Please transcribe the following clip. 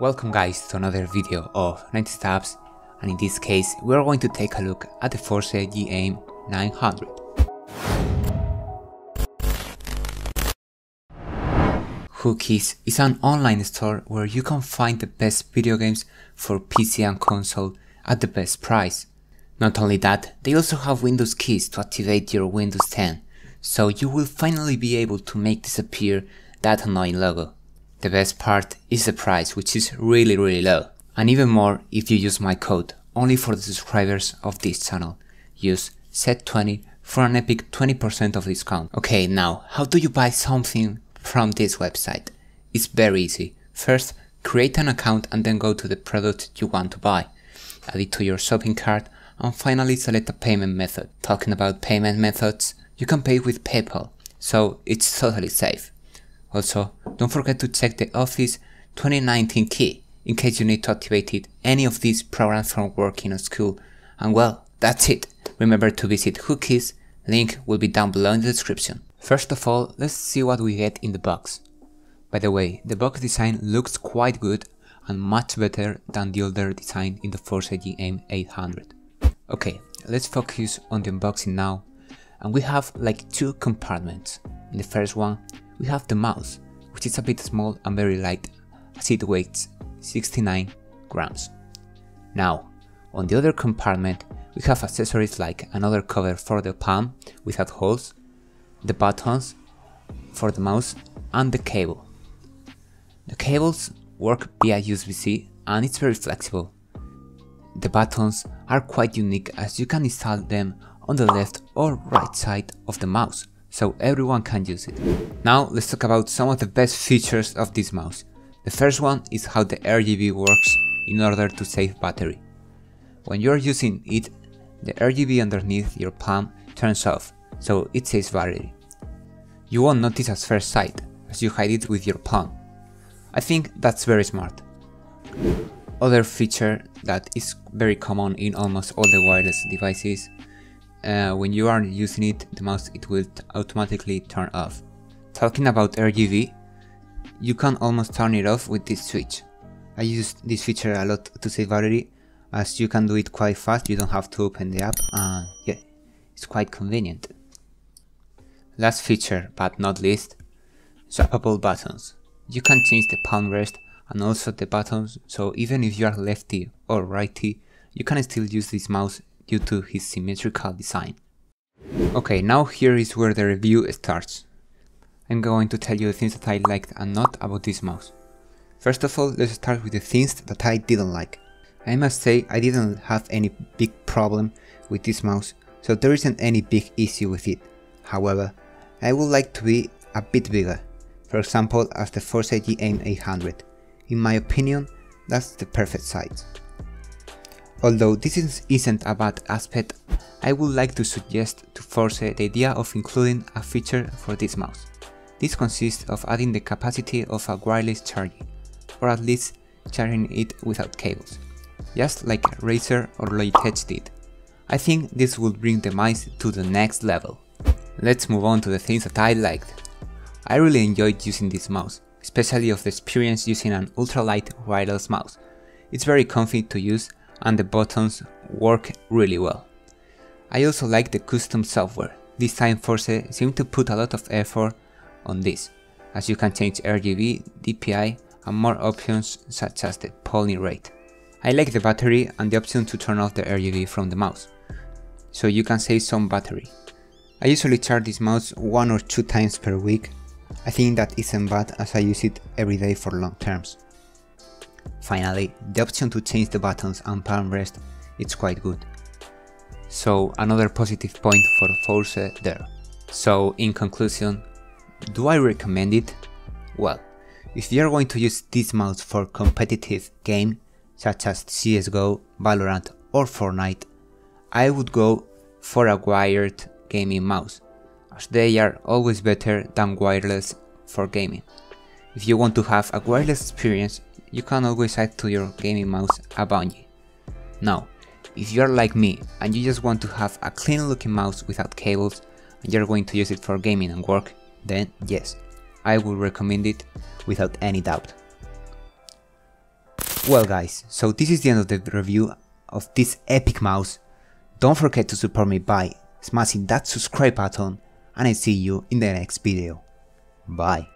Welcome guys to another video of 99setups, and in this case we are going to take a look at the Fourze GM 900. Whokeys is an online store where you can find the best video games for PC and console at the best price. Not only that, they also have Windows keys to activate your Windows 10, so you will finally be able to make disappear that annoying logo. The best part is the price, which is really low, and even more if you use my code, only for the subscribers of this channel. Use set20 for an epic 20% of discount. Okay, now how do you buy something from this website? It's very easy. First, create an account and then go to the product you want to buy. Add it to your shopping cart and finally select a payment method. Talking about payment methods, you can pay with PayPal, so it's totally safe. Also, don't forget to check the Office 2019 key in case you need to activate it, any of these programs from working or school. And well, that's it. Remember to visit Whokeys, link will be down below in the description. First of all, let's see what we get in the box. By the way, the box design looks quite good and much better than the older design in the Fourze GM800. Okay, let's focus on the unboxing now, and we have like two compartments. In the first one, we have the mouse, which is a bit small and very light, as it weighs 69 grams. Now, on the other compartment, we have accessories like another cover for the palm without holes, the buttons for the mouse, and the cable. The cables work via USB-C and it's very flexible. The buttons are quite unique, as you can install them on the left or right side of the mouse, so everyone can use it. Now let's talk about some of the best features of this mouse. The first one is how the RGB works in order to save battery. When you are using it, the RGB underneath your palm turns off, so it saves battery. You won't notice at first sight, as you hide it with your palm. I think that's very smart. Other feature that is very common in almost all the wireless devices, when you are using it, the mouse, it will automatically turn off. Talking about RGB, you can almost turn it off with this switch. I used this feature a lot to save battery, as you can do it quite fast, you don't have to open the app, and yeah, it's quite convenient. Last feature, but not least, swappable buttons. You can change the palm rest and also the buttons, so even if you are lefty or righty, you can still use this mouse due to his symmetrical design. Okay, now here is where the review starts. I'm going to tell you the things that I liked and not about this mouse. First of all, let's start with the things that I didn't like. I must say I didn't have any big problem with this mouse, so there isn't any big issue with it. However, I would like to be a bit bigger, for example as the Fourze GM800. In my opinion, that's the perfect size. Although this isn't a bad aspect, I would like to suggest to Fourze the idea of including a feature for this mouse. This consists of adding the capacity of a wireless charger, or at least charging it without cables, just like Razer or Logitech did. I think this will bring the mice to the next level. Let's move on to the things that I liked. I really enjoyed using this mouse, especially of the experience using an ultralight wireless mouse. It's very comfy to use and the buttons work really well. I also like the custom software. This time Fourze seemed to put a lot of effort on this, as you can change RGB, DPI and more options such as the polling rate. I like the battery and the option to turn off the RGB from the mouse, so you can save some battery. I usually charge this mouse 1 or 2 times per week. I think that isn't bad, as I use it every day for long terms. Finally, the option to change the buttons and palm rest is quite good, so another positive point for Fourze there. So in conclusion, do I recommend it? Well, if you are going to use this mouse for competitive game such as CSGO, Valorant or Fortnite, I would go for a wired gaming mouse, as they are always better than wireless for gaming. If you want to have a wireless experience, you can always add to your gaming mouse a bungee. Now, if you are like me and you just want to have a clean looking mouse without cables and you are going to use it for gaming and work, then yes, I would recommend it without any doubt. Well guys, so this is the end of the review of this epic mouse. Don't forget to support me by smashing that subscribe button, and I see you in the next video. Bye.